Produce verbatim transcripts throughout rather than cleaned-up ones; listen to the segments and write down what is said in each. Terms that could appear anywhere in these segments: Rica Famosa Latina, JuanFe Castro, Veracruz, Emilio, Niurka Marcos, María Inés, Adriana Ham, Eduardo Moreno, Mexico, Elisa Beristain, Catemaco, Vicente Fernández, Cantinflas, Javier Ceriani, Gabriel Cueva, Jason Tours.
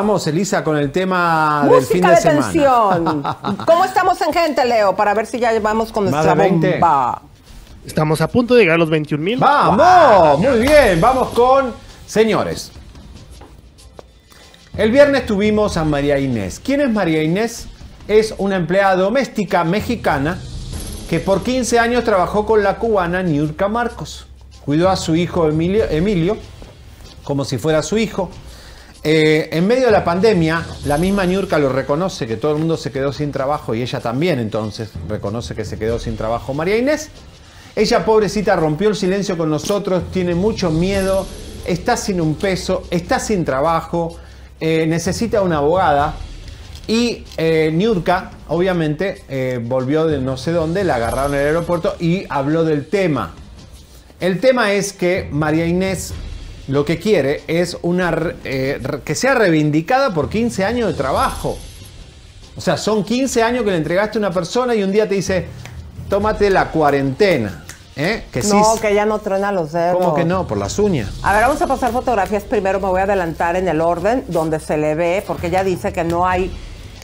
Vamos, Elisa, con el tema del fin de semana. Música de tensión. ¿Cómo estamos en gente, Leo? Para ver si ya vamos con nuestra bomba. Estamos a punto de llegar a los veintiún mil. ¡Vamos! Muy bien, vamos con... Señores, el viernes tuvimos a María Inés. ¿Quién es María Inés? Es una empleada doméstica mexicana que por quince años trabajó con la cubana Niurka Marcos. Cuidó a su hijo Emilio, Emilio como si fuera su hijo. Eh, en medio de la pandemia, la misma Niurka lo reconoce, que todo el mundo se quedó sin trabajo, y ella también entonces reconoce que se quedó sin trabajo. María Inés, ella pobrecita rompió el silencio con nosotros, tiene mucho miedo, está sin un peso, está sin trabajo, eh, necesita una abogada, y eh, Niurka obviamente eh, volvió de no sé dónde, la agarraron en el aeropuerto y habló del tema. El tema es que María Inés lo que quiere es una, eh, que sea reivindicada por quince años de trabajo. O sea, son quince años que le entregaste a una persona y un día te dice, tómate la cuarentena. ¿Eh? Que no, sí, que ya no truena los dedos. ¿Cómo que no? Por las uñas. A ver, vamos a pasar fotografías primero. Me voy a adelantar en el orden donde se le ve, porque ella dice que no hay,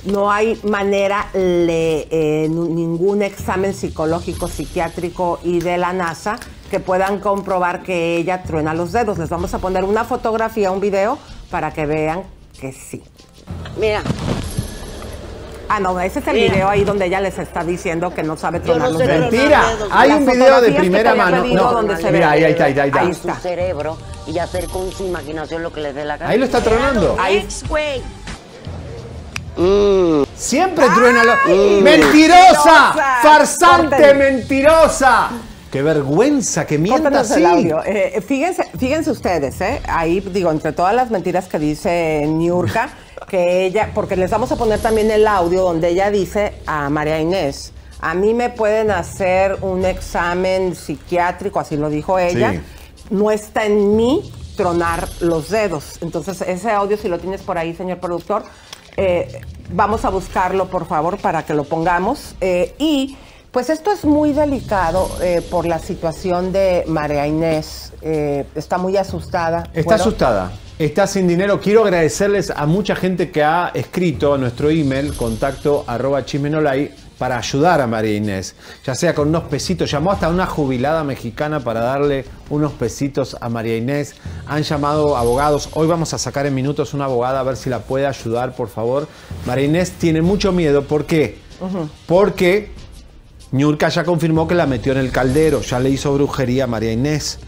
no hay manera, le, eh, ningún examen psicológico, psiquiátrico y de la NASA que puedan comprobar que ella truena los dedos. Les vamos a poner una fotografía, un video, para que vean que sí. Mira. Ah, no, ese es el Mira. video ahí donde ella les está diciendo que no sabe tronar los dedos. Mentira, hay un video de primera mano. No, donde no, se mira, ve ahí, ahí está, ahí está, ahí está. Ahí está. Su cerebro y hacer con su imaginación lo que les dé la gana. Ahí lo está tronando. Ahí. Mm. Siempre Ay, truena los... Mm. ¡Mentirosa! ¡Farsante Córtenle. mentirosa! ¡Qué vergüenza que mienta así! Eh, fíjense, fíjense ustedes, ¿eh? Ahí, digo, entre todas las mentiras que dice Niurka, que ella, porque les vamos a poner también el audio donde ella dice a María Inés, a mí me pueden hacer un examen psiquiátrico, así lo dijo ella, sí. No está en mí tronar los dedos. Entonces, ese audio, si lo tienes por ahí, señor productor, eh, vamos a buscarlo, por favor, para que lo pongamos. Eh, y... Pues esto es muy delicado eh, por la situación de María Inés. Eh, está muy asustada. Está bueno. asustada. Está sin dinero. Quiero agradecerles a mucha gente que ha escrito a nuestro email, contacto arroba chismenolay, para ayudar a María Inés. Ya sea con unos pesitos. Llamó hasta una jubilada mexicana para darle unos pesitos a María Inés. Han llamado abogados. Hoy vamos a sacar en minutos una abogada a ver si la puede ayudar, por favor. María Inés tiene mucho miedo. ¿Por qué? Uh-huh. Porque... Niurka ya confirmó que la metió en el caldero, ya le hizo brujería a María Inés.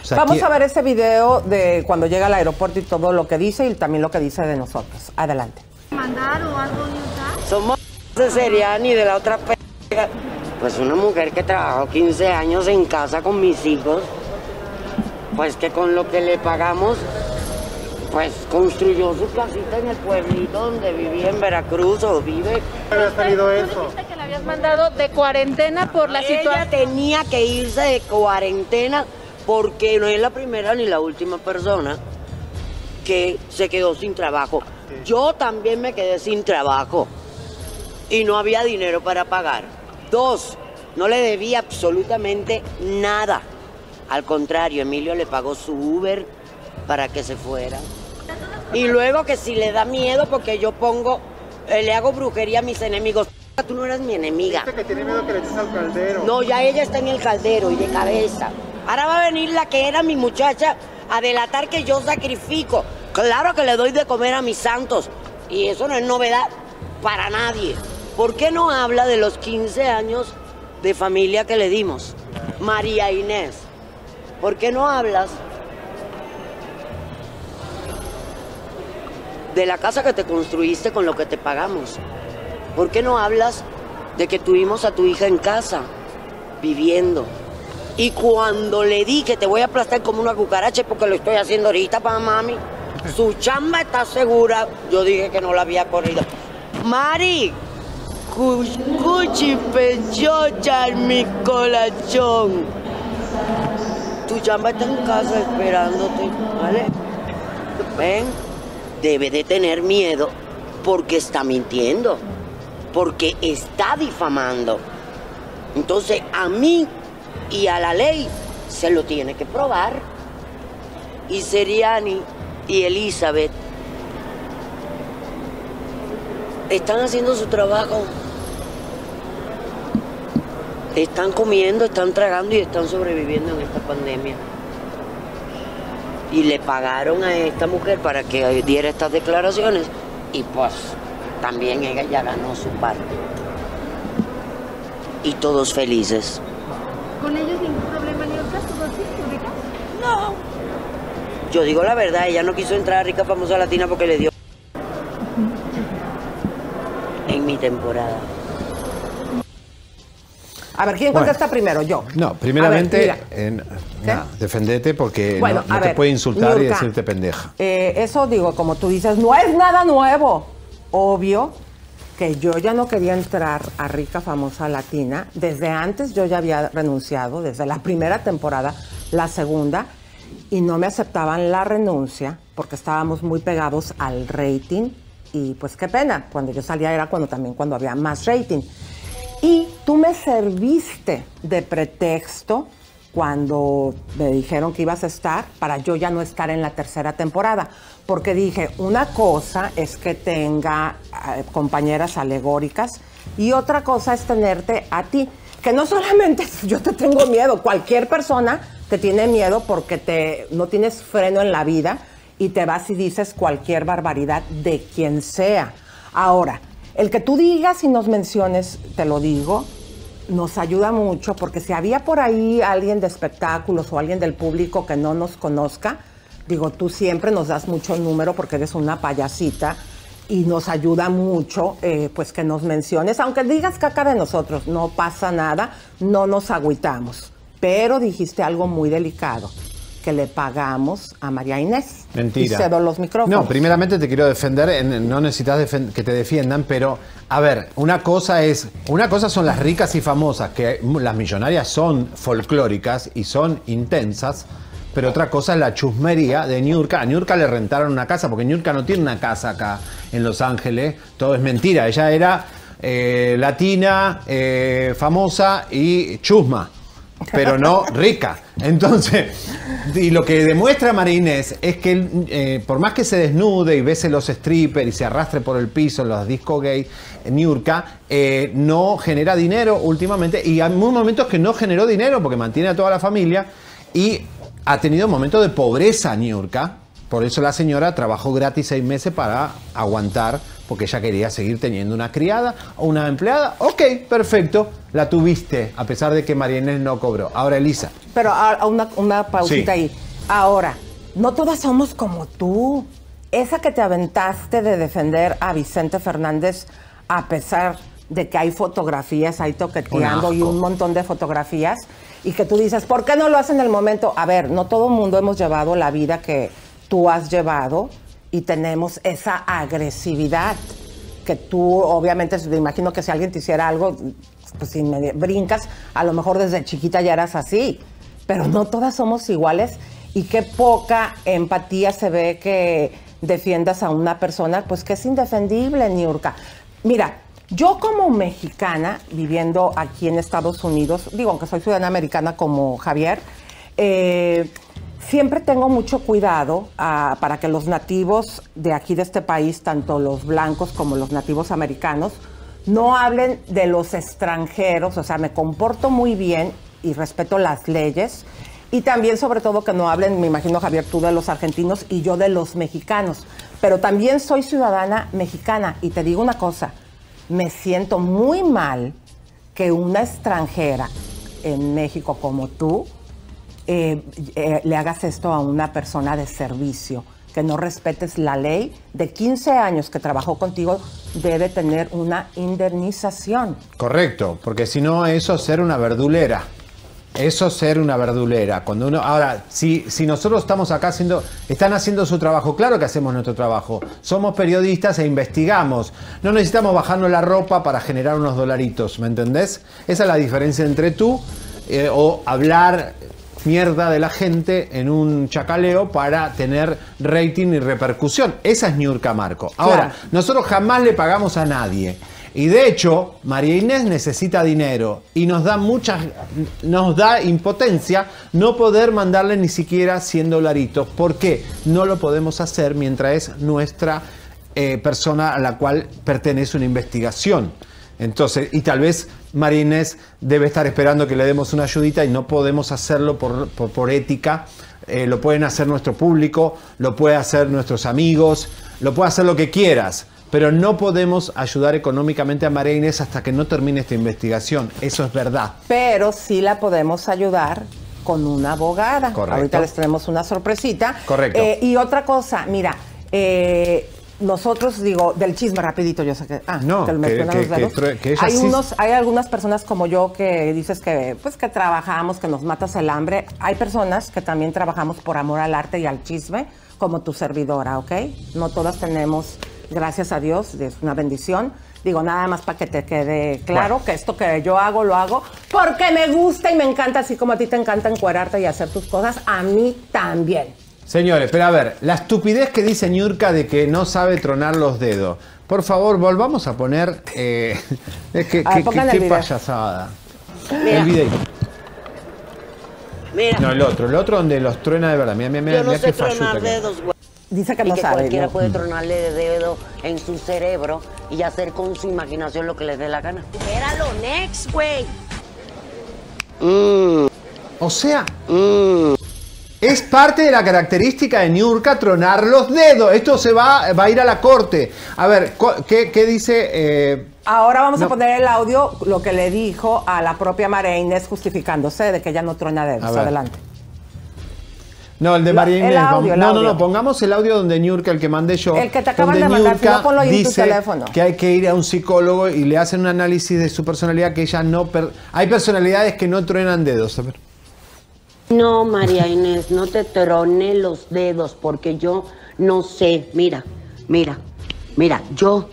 O sea, vamos que... a ver ese video de cuando llega al aeropuerto y todo lo que dice y también lo que dice de nosotros. Adelante. ¿Mandar o algo, Niurka? Somos de Ceriani, de la otra p... Pues una mujer que trabajó quince años en casa con mis hijos, pues que con lo que le pagamos, pues construyó su casita en el pueblito donde vivía en Veracruz o vive. Pero ha salido eso. Mandado de cuarentena por la situación. Ella tenía que irse de cuarentena porque no es la primera ni la última persona que se quedó sin trabajo. Yo también me quedé sin trabajo y no había dinero para pagar. Dos, no le debía absolutamente nada. Al contrario, Emilio le pagó su Uber para que se fuera. Y luego que si le da miedo porque yo pongo, eh, le hago brujería a mis enemigos. Tú no eres mi enemiga. Que tiene miedo que le eches al caldero. No, ya ella está en el caldero y de cabeza. Ahora va a venir la que era mi muchacha a delatar que yo sacrifico. Claro que le doy de comer a mis santos. Y eso no es novedad para nadie. ¿Por qué no habla de los quince años de familia que le dimos? María Inés, ¿por qué no hablas de la casa que te construiste con lo que te pagamos? ¿Por qué no hablas de que tuvimos a tu hija en casa, viviendo? Y cuando le di que te voy a aplastar como una cucaracha, porque lo estoy haciendo ahorita para mami, su chamba está segura, yo dije que no la había corrido. Mari, cuchi pechocha en mi colachón. Tu chamba está en casa esperándote, ¿vale? Ven, debe de tener miedo porque está mintiendo. Porque está difamando. Entonces, a mí y a la ley se lo tiene que probar. Y Ceriani y Elizabeth están haciendo su trabajo. Están comiendo, están tragando y están sobreviviendo en esta pandemia. Y le pagaron a esta mujer para que diera estas declaraciones y pues también ella ya ganó su parte. Y todos felices. ¿Con ellos ningún problema, Niurka? ¿Todos ricas? No. Yo digo la verdad, ella no quiso entrar a Rica Famosa Latina porque le dio... en mi temporada. A ver, ¿quién contesta bueno, primero? Yo. No, primeramente, ver, eh, nah, defendete porque bueno, no, no te ver, puede insultar Niurka, y decirte pendeja. Eh, eso digo, como tú dices, no es nada nuevo. Obvio que yo ya no quería entrar a Rica Famosa Latina. Desde antes yo ya había renunciado, desde la primera temporada, la segunda, y no me aceptaban la renuncia porque estábamos muy pegados al rating y pues qué pena, cuando yo salía era cuando también cuando había más rating. Y tú me serviste de pretexto cuando me dijeron que ibas a estar para yo ya no estar en la tercera temporada. Porque dije, una cosa es que tenga eh, compañeras alegóricas y otra cosa es tenerte a ti. Que no solamente yo te tengo miedo, cualquier persona te tiene miedo porque te, no tienes freno en la vida y te vas y dices cualquier barbaridad de quien sea. Ahora, el que tú digas y nos menciones, te lo digo, nos ayuda mucho porque si había por ahí alguien de espectáculos o alguien del público que no nos conozca, digo, tú siempre nos das mucho número porque eres una payasita y nos ayuda mucho eh, pues que nos menciones. Aunque digas caca de nosotros, no pasa nada, no nos agüitamos. Pero dijiste algo muy delicado, que le pagamos a María Inés. Mentira. Y cedo los micrófonos. No, primeramente te quiero defender, en, no necesitas que te defiendan, pero a ver, una cosa es, una cosa son las ricas y famosas, que las millonarias son folclóricas y son intensas, pero otra cosa es la chusmería de Niurka. A Niurka le rentaron una casa, porque Niurka no tiene una casa acá en Los Ángeles, todo es mentira, ella era eh, latina, eh, famosa y chusma, pero no rica. Entonces, y lo que demuestra María Inés es que eh, por más que se desnude y bese los strippers y se arrastre por el piso en los discos gay, Niurka eh, no genera dinero últimamente, y hay momentos que no generó dinero porque mantiene a toda la familia y ha tenido momentos de pobreza Niurka. Por eso la señora trabajó gratis seis meses para aguantar, porque ella quería seguir teniendo una criada o una empleada. Ok, perfecto, la tuviste, a pesar de que María Inés no cobró. Ahora, Elisa. Pero a una, una pausita sí. ahí. Ahora, no todas somos como tú. Esa que te aventaste de defender a Vicente Fernández, a pesar de que hay fotografías ahí toqueteando y un montón de fotografías, y que tú dices, ¿por qué no lo hacen en el momento? A ver, no todo el mundo hemos llevado la vida que tú has llevado, y tenemos esa agresividad que tú, obviamente, me imagino que si alguien te hiciera algo, pues si me brincas, a lo mejor desde chiquita ya eras así, pero no todas somos iguales, y qué poca empatía se ve que defiendas a una persona, pues que es indefendible, Niurka. Mira, yo como mexicana, viviendo aquí en Estados Unidos, digo, aunque soy ciudadana americana como Javier, eh... siempre tengo mucho cuidado uh, para que los nativos de aquí de este país, tanto los blancos como los nativos americanos, no hablen de los extranjeros. O sea, me comporto muy bien y respeto las leyes. Y también, sobre todo, que no hablen, me imagino, Javier, tú de los argentinos y yo de los mexicanos. Pero también soy ciudadana mexicana. Y te digo una cosa, me siento muy mal que una extranjera en México como tú Eh, eh, le hagas esto a una persona de servicio, que no respetes la ley. De quince años que trabajó contigo, debe tener una indemnización. Correcto, porque si no, eso es ser una verdulera. Eso es ser una verdulera. Cuando uno, ahora, si, si nosotros estamos acá haciendo, están haciendo su trabajo, claro que hacemos nuestro trabajo. Somos periodistas e investigamos. No necesitamos bajarnos la ropa para generar unos dolaritos, ¿me entendés? Esa es la diferencia entre tú eh, o hablar mierda de la gente en un chacaleo para tener rating y repercusión. Esa es Niurka Marcos. Ahora, claro, nosotros jamás le pagamos a nadie. Y de hecho, María Inés necesita dinero y nos da muchas, nos da impotencia no poder mandarle ni siquiera cien dolaritos. ¿Por qué? No lo podemos hacer mientras es nuestra eh, persona a la cual pertenece una investigación. Entonces, y tal vez María Inés debe estar esperando que le demos una ayudita y no podemos hacerlo por, por, por ética. Eh, lo pueden hacer nuestro público, lo pueden hacer nuestros amigos, lo puede hacer lo que quieras, pero no podemos ayudar económicamente a María Inés hasta que no termine esta investigación. Eso es verdad. Pero sí la podemos ayudar con una abogada. Correcto. Ahorita les tenemos una sorpresita. Correcto. Eh, y otra cosa, mira, eh, nosotros, digo, del chisme rapidito, yo sé que... Ah, no, te lo mencionan los dedos. Que, que hay, sí... unos, hay algunas personas como yo que dices que, pues, que trabajamos, que nos matas el hambre. Hay personas que también trabajamos por amor al arte y al chisme, como tu servidora, ¿ok? No todas tenemos, gracias a Dios, es una bendición. Digo, nada más para que te quede claro, bueno, que esto que yo hago, lo hago porque me gusta y me encanta, así como a ti te encanta encuerarte y hacer tus cosas, a mí también. Señores, pero a ver, la estupidez que dice Niurka de que no sabe tronar los dedos. Por favor, volvamos a poner... Eh, es que, a ver, que, que qué payasada. Mira. El videito. Mira. No, el otro, el otro donde los truena de verdad. Mira, mira, mira, yo no mira sé qué tronar dedos, güey. Dice que no sabe. Cualquiera puede tronarle de dedo en su cerebro y hacer con su imaginación lo que les dé la gana. Era lo next, güey. Mm. O sea, mm. es parte de la característica de Niurka tronar los dedos. Esto se va, va a ir a la corte. A ver, ¿qué, qué dice? Eh, Ahora vamos no. a poner el audio, lo que le dijo a la propia María Inés justificándose de que ella no trona dedos. Adelante. No, el de María Inés. Audio, no, no, no, pongamos el audio donde Niurka, el que mandé yo. El que te acaban de mandar, si no, ponlo ahí en tu teléfono. Que hay que ir a un psicólogo y le hacen un análisis de su personalidad que ella no... Per... Hay personalidades que no truenan dedos, a ver. No, María Inés, no te trone los dedos porque yo no sé. Mira, mira, mira, yo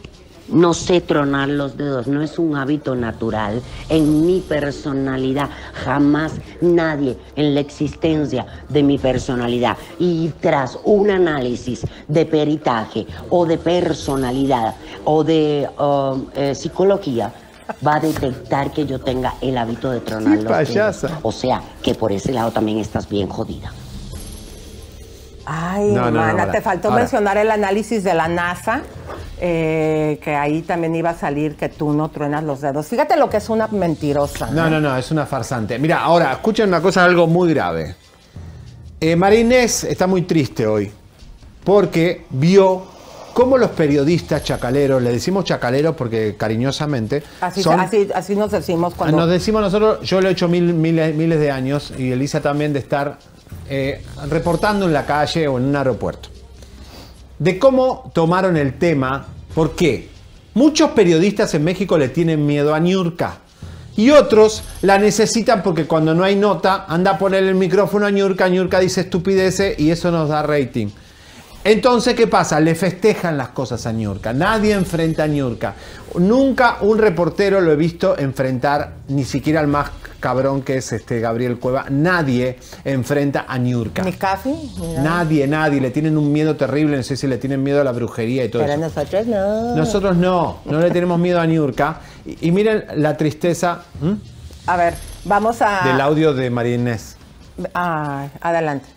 no sé tronar los dedos. No es un hábito natural en mi personalidad. Jamás nadie en la existencia de mi personalidad. Y tras un análisis de peritaje o de personalidad o de uh, eh, psicología... va a detectar que yo tenga el hábito de tronar los dedos. O sea, que por ese lado también estás bien jodida. Ay, no, hermana, no, no, no, te faltó ahora mencionar el análisis de la NASA, eh, que ahí también iba a salir que tú no truenas los dedos. Fíjate lo que es una mentirosa. No, no, no, no, es una farsante. Mira, ahora, escuchen una cosa, algo muy grave. Eh, María Inés está muy triste hoy, porque vio... ¿Cómo los periodistas chacaleros, le decimos chacaleros porque cariñosamente... Así, son, así, así nos decimos cuando... Nos decimos nosotros, yo lo he hecho mil, miles, miles de años y Elisa también, de estar eh, reportando en la calle o en un aeropuerto. De cómo tomaron el tema, ¿por qué? Muchos periodistas en México le tienen miedo a Niurka y otros la necesitan porque cuando no hay nota, anda a poner el micrófono a Niurka, Niurka dice estupideces y eso nos da rating. Entonces, ¿qué pasa? Le festejan las cosas a Niurka. Nadie enfrenta a Niurka. Nunca un reportero lo he visto enfrentar, ni siquiera al más cabrón que es este Gabriel Cueva. Nadie enfrenta a Niurka. ¿Ni Cafi? Nadie, nadie. Le tienen un miedo terrible. No sé si le tienen miedo a la brujería y todo eso. Pero nosotros no. Nosotros no. No le tenemos miedo a Niurka. Y, y miren la tristeza. ¿Mm? A ver, vamos a... Del audio de María Inés. Ah, adelante.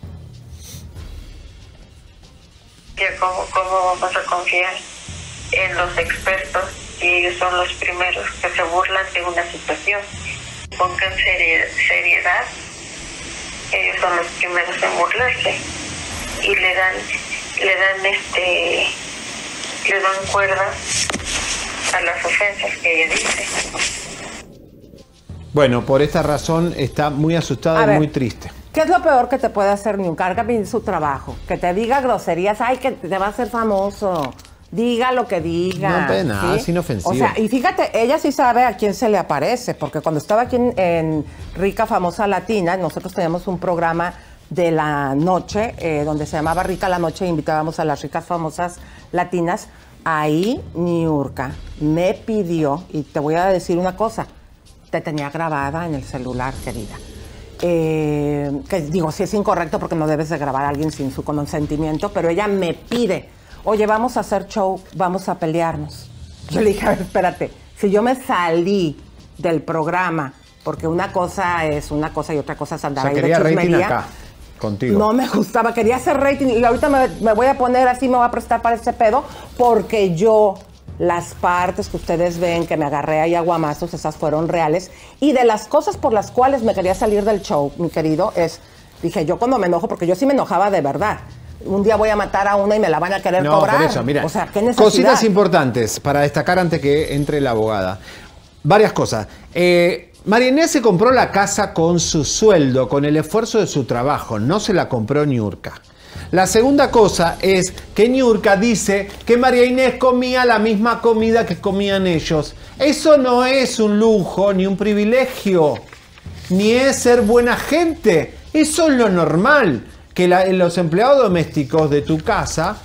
Que cómo, cómo vamos a confiar en los expertos y ellos son los primeros que se burlan de una situación. Pongan seriedad, ellos son los primeros en burlarse y le dan, le dan este, le dan cuerda a las ofensas que ella dice. Bueno, por esta razón está muy asustada y muy triste. ¿Qué es lo peor que te puede hacer Niurka? Carga bien su trabajo. Que te diga groserías. Ay, que te va a hacer famoso. Diga lo que diga. No pena, ¿sí? Es inofensivo. O sea, y fíjate, ella sí sabe a quién se le aparece. Porque cuando estaba aquí en, en Rica Famosa Latina, nosotros teníamos un programa de la noche, eh, donde se llamaba Rica la Noche, e invitábamos a las ricas famosas latinas. Ahí Niurka me pidió, y te voy a decir una cosa, te tenía grabada en el celular, querida. Eh, que digo, sí es incorrecto porque no debes de grabar a alguien sin su consentimiento, pero ella me pide, oye, vamos a hacer show, vamos a pelearnos. Yo le dije, a ver, espérate, si yo me salí del programa, porque una cosa es una cosa y otra cosa es andar, o sea, ahí de chismería. Contigo. No me gustaba, quería hacer rating y ahorita me, me voy a poner así, me voy a prestar para ese pedo, porque yo, las partes que ustedes ven que me agarré ahí a guamazos, esas fueron reales. Y de las cosas por las cuales me quería salir del show, mi querido, es, dije, yo cuando me enojo, porque yo sí me enojaba de verdad. Un día voy a matar a una y me la van a querer no, cobrar. Por eso, mira, o sea, ¿qué necesidad? Cositas importantes para destacar antes que entre la abogada. Varias cosas. Eh, María Inés se compró la casa con su sueldo, con el esfuerzo de su trabajo. No se la compró Niurka. La segunda cosa es que Niurka dice que María Inés comía la misma comida que comían ellos. Eso no es un lujo ni un privilegio, ni es ser buena gente. Eso es lo normal. Que la, los empleados domésticos de tu casa,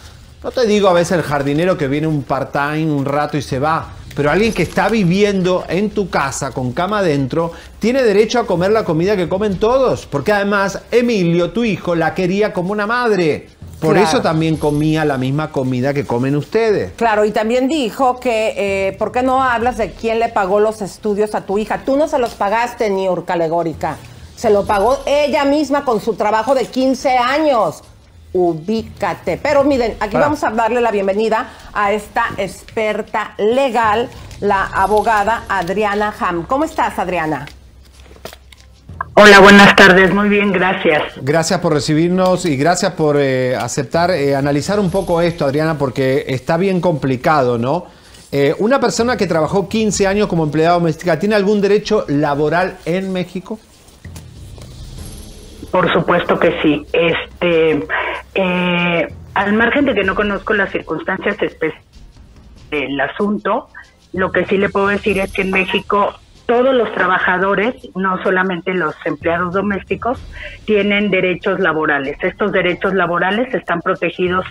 no te digo a veces el jardinero que viene un part-time un rato y se va, pero alguien que está viviendo en tu casa con cama adentro, tiene derecho a comer la comida que comen todos. Porque además Emilio, tu hijo, la quería como una madre. Por claro. eso también comía la misma comida que comen ustedes. Claro, y también dijo que, eh, ¿por qué no hablas de quién le pagó los estudios a tu hija? Tú no se los pagaste, Niurka alegórica. Se lo pagó ella misma con su trabajo de quince años. Ubícate. Pero miren, aquí Hola. vamos a darle la bienvenida a esta experta legal, la abogada Adriana Ham. ¿Cómo estás, Adriana? Hola, buenas tardes. Muy bien, gracias. Gracias por recibirnos y gracias por eh, aceptar, eh, analizar un poco esto, Adriana, porque está bien complicado, ¿no? Eh, ¿Una persona que trabajó quince años como empleada doméstica tiene algún derecho laboral en México? Por supuesto que sí. Este, eh, al margen de que no conozco las circunstancias específicas del asunto, lo que sí le puedo decir es que en México todos los trabajadores, no solamente los empleados domésticos, tienen derechos laborales. Estos derechos laborales están protegidos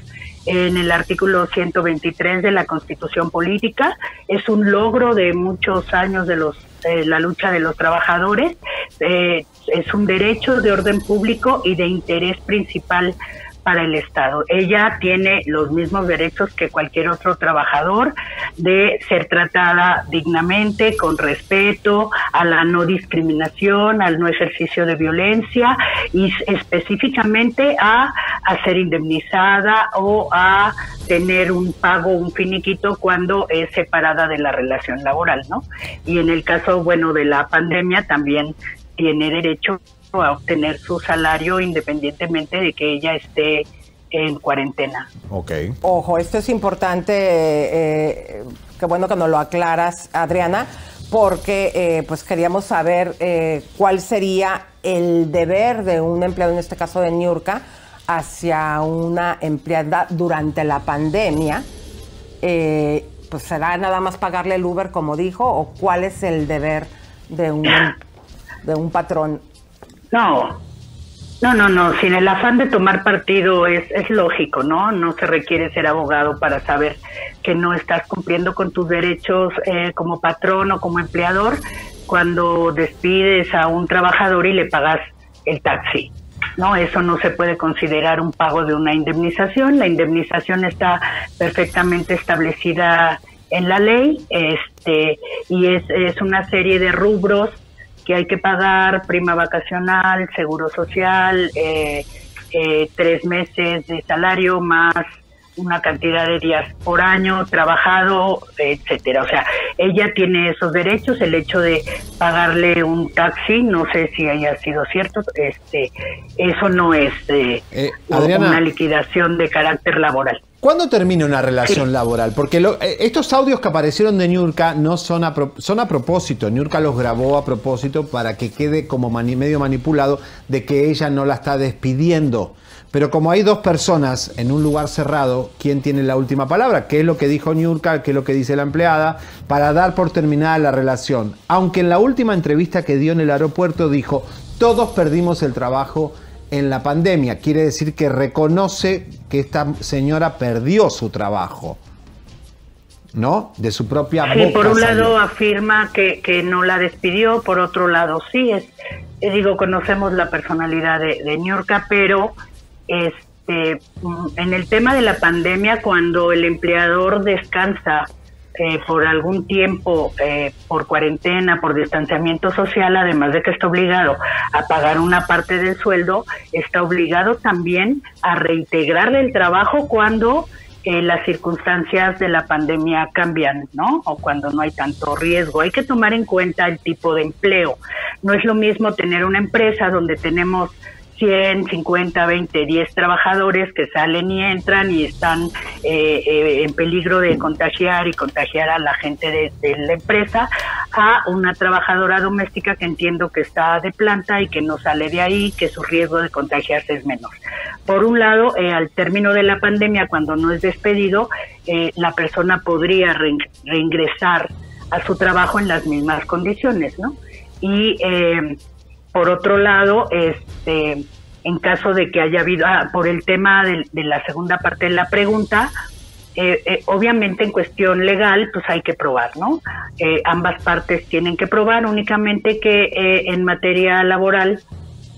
en el artículo ciento veintitrés de la Constitución Política. Es un logro de muchos años de los eh, la lucha de los trabajadores. Eh, es un derecho de orden público y de interés principal para el Estado. Ella tiene los mismos derechos que cualquier otro trabajador de ser tratada dignamente, con respeto, a la no discriminación, al no ejercicio de violencia y específicamente a, a ser indemnizada o a tener un pago, un finiquito cuando es separada de la relación laboral, ¿no? Y en el caso, bueno, de la pandemia también tiene derecho a obtener su salario independientemente de que ella esté en cuarentena. Ok. Ojo, esto es importante, eh, eh, qué bueno que nos lo aclaras, Adriana, porque eh, pues queríamos saber eh, cuál sería el deber de un empleado, en este caso de Niurka, hacia una empleada durante la pandemia. Eh, pues será nada más pagarle el Uber, como dijo, o cuál es el deber de un, de un patrón. No, no, no, no, sin el afán de tomar partido es, es lógico, ¿no? No se requiere ser abogado para saber que no estás cumpliendo con tus derechos eh, como patrón o como empleador cuando despides a un trabajador y le pagas el taxi, ¿no? Eso no se puede considerar un pago de una indemnización. La indemnización está perfectamente establecida en la ley, este, y es, es una serie de rubros que hay que pagar: prima vacacional, seguro social, eh, eh, tres meses de salario más una cantidad de días por año trabajado, etcétera. O sea, ella tiene esos derechos. El hecho de pagarle un taxi, no sé si haya sido cierto, este, eso no es eh, eh, Adriana, una liquidación de carácter laboral. ¿Cuándo termina una relación sí. laboral? Porque lo, estos audios que aparecieron de Niurka no son a, pro, son a propósito. Niurka los grabó a propósito para que quede como mani, medio manipulado de que ella no la está despidiendo. Pero como hay dos personas en un lugar cerrado, ¿quién tiene la última palabra? ¿Qué es lo que dijo Niurka? ¿Qué es lo que dice la empleada? Para dar por terminada la relación. Aunque en la última entrevista que dio en el aeropuerto dijo, todos perdimos el trabajo en la pandemia. Quiere decir que reconoce que esta señora perdió su trabajo, ¿no? De su propia boca. Sí, por un salió. lado afirma que, que no la despidió, por otro lado sí. es Digo, conocemos la personalidad de, de Niurka, pero este en el tema de la pandemia, cuando el empleador descansa eh, por algún tiempo, eh, por cuarentena, por distanciamiento social, además de que está obligado a pagar una parte del sueldo, está obligado también a reintegrarle el trabajo cuando eh, las circunstancias de la pandemia cambian, ¿no? O cuando no hay tanto riesgo. Hay que tomar en cuenta el tipo de empleo. No es lo mismo tener una empresa donde tenemos cien, cincuenta, veinte, diez trabajadores que salen y entran y están eh, eh, en peligro de contagiar y contagiar a la gente de, de la empresa, a una trabajadora doméstica que entiendo que está de planta y que no sale de ahí, que su riesgo de contagiarse es menor. Por un lado, eh, al término de la pandemia, cuando no es despedido, eh, la persona podría re reingresar a su trabajo en las mismas condiciones, ¿no? Y eh, por otro lado, este, en caso de que haya habido, ah, por el tema de, de la segunda parte de la pregunta, eh, eh, obviamente en cuestión legal, pues hay que probar, ¿no? Eh, ambas partes tienen que probar, únicamente que eh, en materia laboral,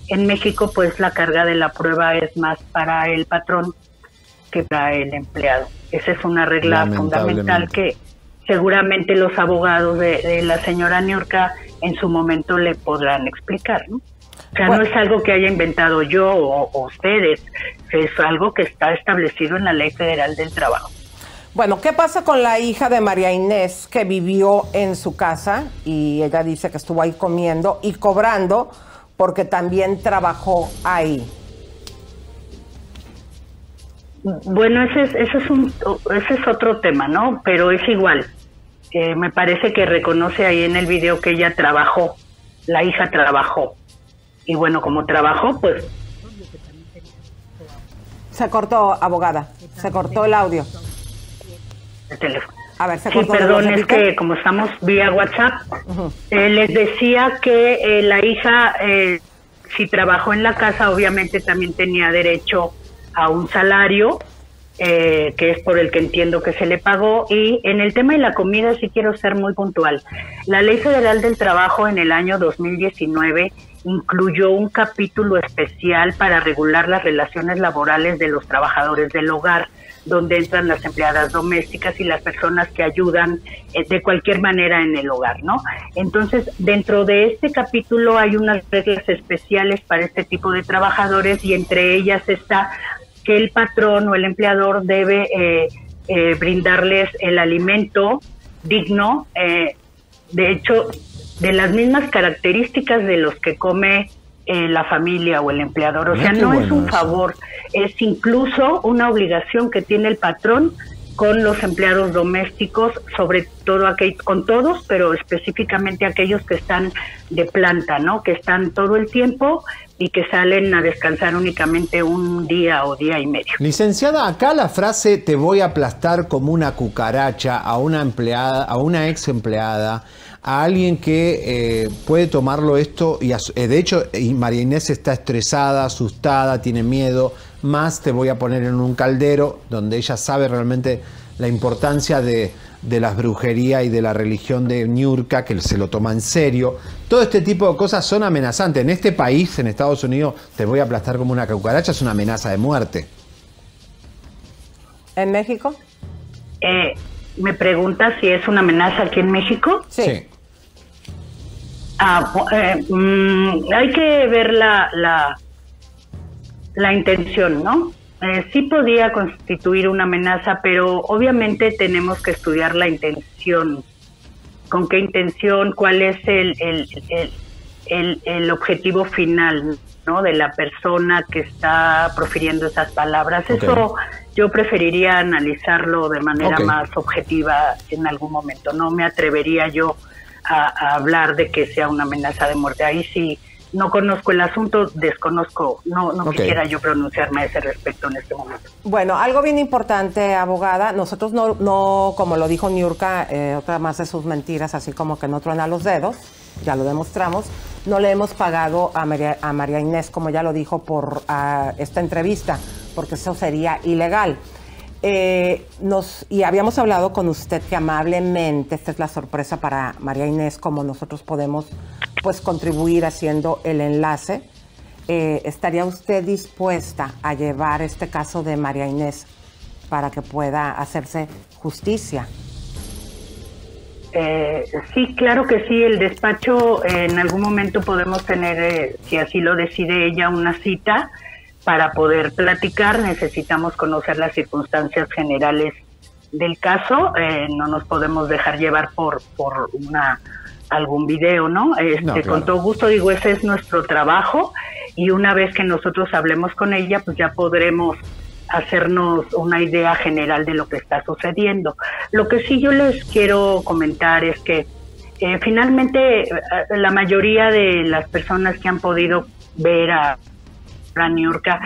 en México, pues la carga de la prueba es más para el patrón que para el empleado. Esa es una regla fundamental que seguramente los abogados de, de la señora Niurka en su momento le podrán explicar, ¿no? O sea, bueno, no es algo que haya inventado yo o, o ustedes, es algo que está establecido en la Ley Federal del Trabajo. Bueno, ¿qué pasa con la hija de María Inés que vivió en su casa y ella dice que estuvo ahí comiendo y cobrando porque también trabajó ahí? Bueno, ese es, ese es, un, ese es otro tema, ¿no? Pero es igual. Eh, me parece que reconoce ahí en el video que ella trabajó, la hija trabajó. Y bueno, como trabajó, pues... Se cortó, abogada, se cortó el audio. El teléfono. A ver, se cortó. Sí, perdón, es que como estamos vía WhatsApp, uh-huh. eh, les decía que eh, la hija, eh, si trabajó en la casa, obviamente también tenía derecho a un salario, Eh, que es por el que entiendo que se le pagó. Y en el tema de la comida sí quiero ser muy puntual. La Ley Federal del Trabajo en el año dos mil diecinueve incluyó un capítulo especial para regular las relaciones laborales de los trabajadores del hogar, donde entran las empleadas domésticas y las personas que ayudan eh, de cualquier manera en el hogar, ¿no? Entonces, dentro de este capítulo hay unas reglas especiales para este tipo de trabajadores y entre ellas está que el patrón o el empleador debe eh, eh, brindarles el alimento digno, eh, de hecho, de las mismas características de los que come eh, la familia o el empleador. O sea, no es un favor, es incluso una obligación que tiene el patrón con los empleados domésticos, sobre todo aquel, con todos, pero específicamente aquellos que están de planta, ¿no? Que están todo el tiempo y que salen a descansar únicamente un día o día y medio. Licenciada, acá la frase "te voy a aplastar como una cucaracha" a una empleada, a una ex empleada, a alguien que eh, puede tomarlo esto, y de hecho y María Inés está estresada, asustada, tiene miedo, más "te voy a poner en un caldero", donde ella sabe realmente la importancia de, de las brujerías y de la religión de Niurka, que se lo toma en serio. Todo este tipo de cosas son amenazantes. En este país, en Estados Unidos, "te voy a aplastar como una cucaracha" es una amenaza de muerte. ¿En México? Eh, ¿Me preguntas si es una amenaza aquí en México? Sí. sí. Ah, eh, mmm, hay que ver la, la, la intención, ¿no? Eh, sí podía constituir una amenaza, pero obviamente tenemos que estudiar la intención. ¿Con qué intención? ¿Cuál es el, el, el, el, el objetivo final, ¿no? De la persona que está profiriendo esas palabras. Okay. Eso yo preferiría analizarlo de manera okay. más objetiva en algún momento. No me atrevería yo a, a hablar de que sea una amenaza de muerte. Ahí sí. No conozco el asunto, desconozco, no, no okay. quisiera yo pronunciarme a ese respecto en este momento. Bueno, algo bien importante, abogada, nosotros no, no como lo dijo Niurka, eh, otra más de sus mentiras, así como que no truena los dedos, ya lo demostramos, no le hemos pagado a María, a María Inés, como ya lo dijo, por a, esta entrevista, porque eso sería ilegal. Eh, nos, y habíamos hablado con usted que amablemente, esta es la sorpresa para María Inés, como nosotros podemos pues contribuir haciendo el enlace. Eh, ¿Estaría usted dispuesta a llevar este caso de María Inés para que pueda hacerse justicia? Eh, sí, claro que sí, el despacho, eh, en algún momento podemos tener, eh, si así lo decide ella, una cita para poder platicar. Necesitamos conocer las circunstancias generales del caso, eh, no nos podemos dejar llevar por, por una algún video, ¿no? Este, no, claro. Con todo gusto, digo, ese es nuestro trabajo, y una vez que nosotros hablemos con ella, pues ya podremos hacernos una idea general de lo que está sucediendo. Lo que sí yo les quiero comentar es que eh, finalmente la mayoría de las personas que han podido ver a, a Niurka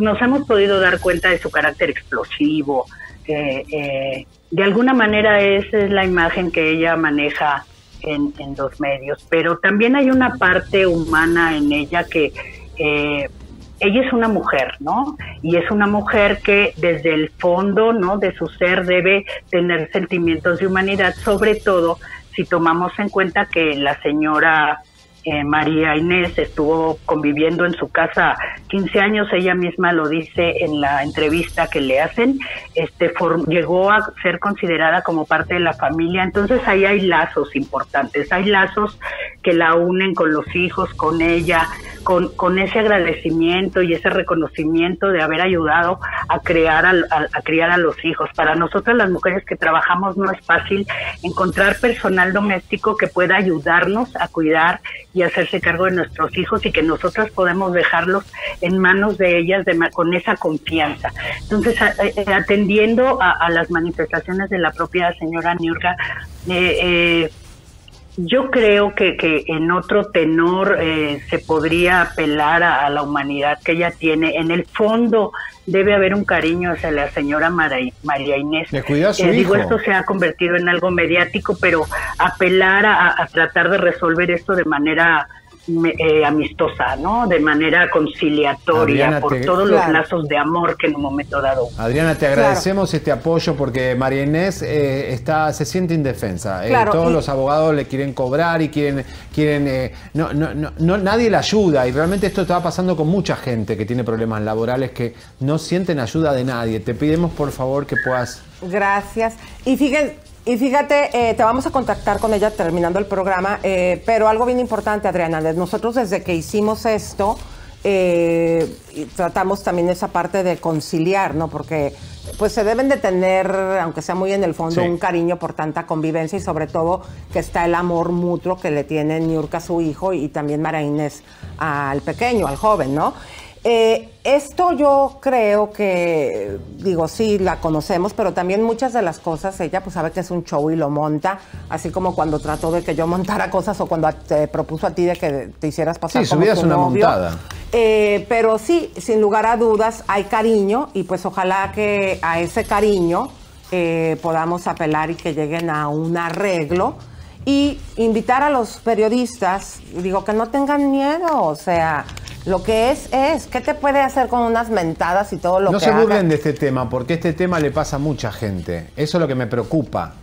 nos hemos podido dar cuenta de su carácter explosivo. Eh, eh, de alguna manera esa es la imagen que ella maneja en, en los medios, pero también hay una parte humana en ella que... Eh, ella es una mujer, ¿no? Y es una mujer que desde el fondo, ¿no?, de su ser debe tener sentimientos de humanidad, sobre todo si tomamos en cuenta que la señora eh, María Inés estuvo conviviendo en su casa quince años, ella misma lo dice en la entrevista que le hacen, este llegó a ser considerada como parte de la familia, entonces ahí hay lazos importantes, hay lazos que la unen con los hijos, con ella, con, con ese agradecimiento y ese reconocimiento de haber ayudado a crear a, a, a criar a los hijos. Para nosotras las mujeres que trabajamos no es fácil encontrar personal doméstico que pueda ayudarnos a cuidar y hacerse cargo de nuestros hijos, y que nosotras podemos dejarlos en manos de ellas de, con esa confianza. Entonces, a, a, atendiendo a, a las manifestaciones de la propia señora Niurka, eh, eh, yo creo que, que en otro tenor eh, se podría apelar a, a la humanidad que ella tiene. En el fondo debe haber un cariño hacia la señora María Inés. Le cuida a su eh, hijo. Digo, esto se ha convertido en algo mediático, pero apelar a, a tratar de resolver esto de manera eh, amistosa, ¿no? De manera conciliatoria, Adriana, por te... todos claro. los lazos de amor que en un momento dado. Adriana, te agradecemos claro. este apoyo, porque María Inés eh, está, se siente indefensa. Claro, eh, todos y... los abogados le quieren cobrar y quieren... quieren eh, no, no, no, no, nadie la ayuda, y realmente esto está pasando con mucha gente que tiene problemas laborales, que no sienten ayuda de nadie. Te pedimos, por favor, que puedas... Gracias. Y fíjense... Y fíjate, eh, te vamos a contactar con ella terminando el programa, eh, pero algo bien importante, Adriana, nosotros desde que hicimos esto, eh, tratamos también esa parte de conciliar, ¿no? Porque pues se deben de tener, aunque sea muy en el fondo, sí. un cariño por tanta convivencia, y sobre todo que está el amor mutuo que le tiene Niurka a su hijo, y también María Inés al pequeño, al joven, ¿no? Eh, esto yo creo que, digo, sí, la conocemos, pero también muchas de las cosas, ella pues sabe que es un show y lo monta, así como cuando trató de que yo montara cosas, o cuando te propuso a ti de que te hicieras pasar sí, como tu novio. Sí, su vida es una montada. Eh, pero sí, sin lugar a dudas, hay cariño, y pues ojalá que a ese cariño eh, podamos apelar y que lleguen a un arreglo. Y invitar a los periodistas, digo, que no tengan miedo, o sea... Lo que es, es. ¿Qué te puede hacer con unas mentadas y todo lo que haga? No se burlen de este tema, porque este tema le pasa a mucha gente. Eso es lo que me preocupa.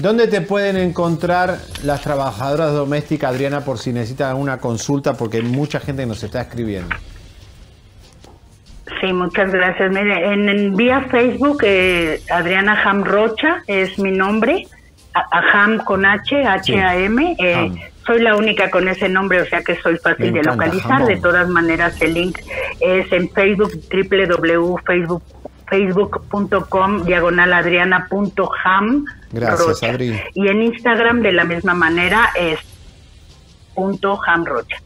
¿Dónde te pueden encontrar las trabajadoras domésticas, Adriana, por si necesitan alguna consulta? Porque hay mucha gente que nos está escribiendo. Sí, muchas gracias. Mire, en, en vía Facebook, eh, Adriana Ham Rocha es mi nombre. A, a Ham con H, H A M. Sí. Eh, soy la única con ese nombre, o sea que soy fácil de localizar. De todas maneras, el link es en Facebook, doble u doble u doble u punto facebook punto com diagonal adriana punto ham. Gracias, Adri. Y en Instagram, de la misma manera, es punto ham rocha.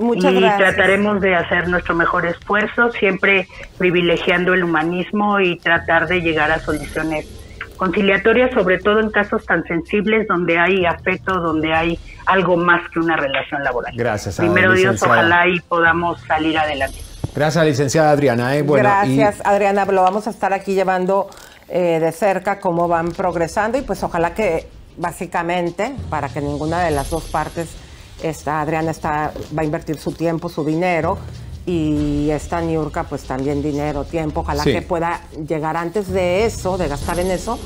Muchas y gracias. Trataremos de hacer nuestro mejor esfuerzo, siempre privilegiando el humanismo y tratar de llegar a soluciones conciliatoria, sobre todo en casos tan sensibles donde hay afecto, donde hay algo más que una relación laboral. Gracias, Primero Dios, licenciada. Ojalá y podamos salir adelante. Gracias, licenciada Adriana. Eh. Bueno, Gracias, y... Adriana. Lo vamos a estar aquí llevando eh, de cerca cómo van progresando, y pues ojalá que básicamente, para que ninguna de las dos partes, esta Adriana está, va a invertir su tiempo, su dinero, y esta Niurka pues también dinero, tiempo, ojalá sí. que pueda llegar antes de eso, de gastar en eso,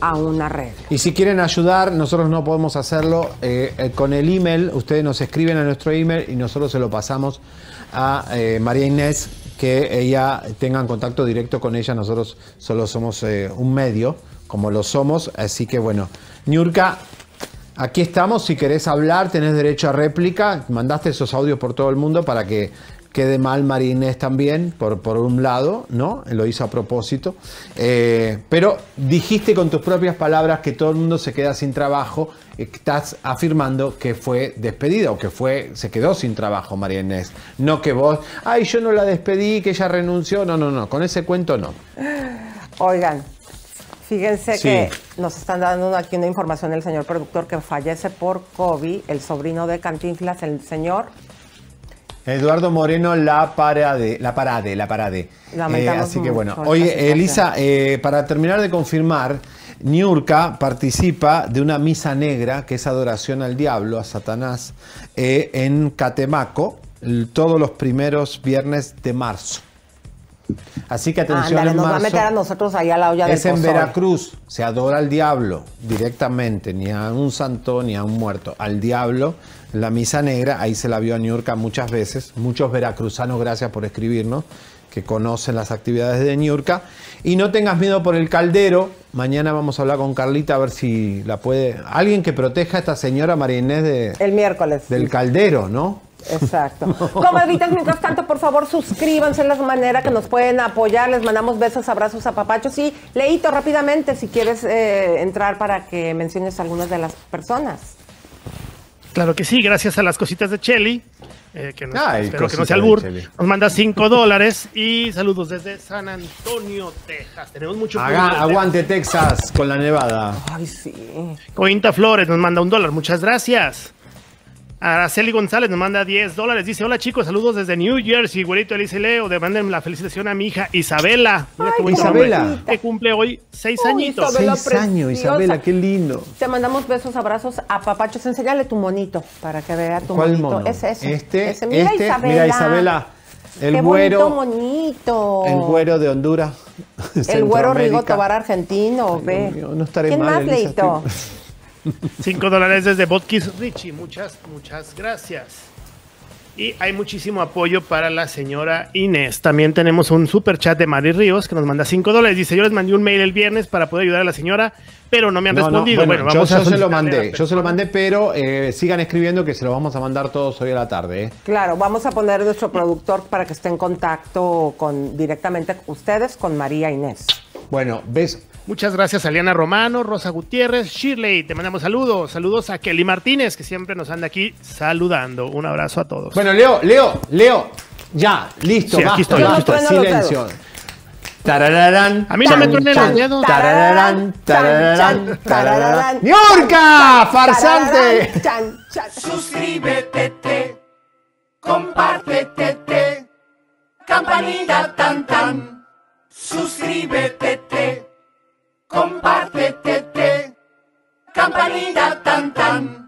a una red. Y si quieren ayudar, nosotros no podemos hacerlo eh, eh, con el email, ustedes nos escriben a nuestro email y nosotros se lo pasamos a eh, María Inés, que ella tenga en contacto directo con ella, nosotros solo somos eh, un medio como lo somos. Así que bueno, Niurka, aquí estamos. Si querés hablar, tenés derecho a réplica. Mandaste esos audios por todo el mundo para que quede mal María Inés también, por, por un lado, ¿no? Lo hizo a propósito. Eh, pero dijiste con tus propias palabras que todo el mundo se queda sin trabajo. Estás afirmando que fue despedida o que fue, se quedó sin trabajo María Inés. No que vos, ay, yo no la despedí, que ella renunció. No, no, no, con ese cuento no. Oigan, fíjense sí. que nos están dando aquí una información del señor productor que fallece por COVID, el sobrino de Cantinflas, el señor... Eduardo Moreno, la parade, la parade, la parade. Eh, así que bueno, oye Elisa, eh, para terminar de confirmar, Niurka participa de una misa negra, que es adoración al diablo, a Satanás, eh, en Catemaco, todos los primeros viernes de marzo. Así que atención, ah, andale, en marzo, nos va a meter a nosotros ahí a la olla del pozol. Es en Veracruz, se adora al diablo directamente, ni a un santo ni a un muerto, al diablo. La misa negra, ahí se la vio a Niurka muchas veces. Muchos veracruzanos, gracias por escribirnos, que conocen las actividades de Niurka. Y no tengas miedo por el caldero. Mañana vamos a hablar con Carlita a ver si la puede... Alguien que proteja a esta señora María Inés de... El miércoles. Del caldero, ¿no? Exacto. No. Comadritas, mientras tanto, por favor, suscríbanse en la manera que nos pueden apoyar. Les mandamos besos, abrazos, apapachos. Y Leito, rápidamente, si quieres eh, entrar para que menciones algunas de las personas. Claro que sí, gracias a las cositas de Cheli, eh, que nos, Ay, espero que no sea albur, nos manda cinco dólares y saludos desde San Antonio, Texas. Tenemos mucho Haga, de Aguante Texas. Texas con la nevada. Ay, sí. Cointa Flores nos manda un dólar, muchas gracias. Araceli González nos manda diez dólares, dice, hola chicos, saludos desde New Jersey, güerito Elise Leo, demanden la felicitación a mi hija Isabela. Mira qué buen Isabela, que cumple hoy seis Uy, añitos. Isabela, seis años, Isabela, qué lindo. Te mandamos besos, abrazos a papachos, enséñale tu monito para que vea tu ¿Cuál monito. Mono? Es ese. Este, ese. Mira, este, Isabela. Mira Isabela, el qué güero, monito. El güero de Honduras. El güero Rigo Tobar argentino, ay, ve. Mío, no estaré ¿Quién mal, más, Leito? cinco dólares desde Botkis Richie, muchas, muchas gracias. Y hay muchísimo apoyo para la señora Inés. También tenemos un super chat de Mari Ríos que nos manda cinco dólares. Dice, yo les mandé un mail el viernes para poder ayudar a la señora, pero no me han no, respondido. No. Bueno, bueno, vamos yo, a yo se lo mandé, yo se lo mandé, pero eh, sigan escribiendo que se lo vamos a mandar todos hoy a la tarde. ¿eh? Claro, vamos a poner nuestro productor para que esté en contacto con directamente ustedes con María Inés. Bueno, ves... Muchas gracias a Liana Romano, Rosa Gutiérrez, Shirley, te mandamos saludos. Saludos a Kelly Martínez, que siempre nos anda aquí saludando. Un abrazo a todos. Bueno, Leo, Leo, Leo, ya, listo, sí, aquí estoy, aquí estoy. Silencio. Tarararán, a mí no me truenen los dedos. Tarararán, tarararán, tarararán. ¡Niurka, farsante! Suscríbete, te, compártete, te, campanita tan tan. Suscríbete, te. Compártete, campanita tan tan.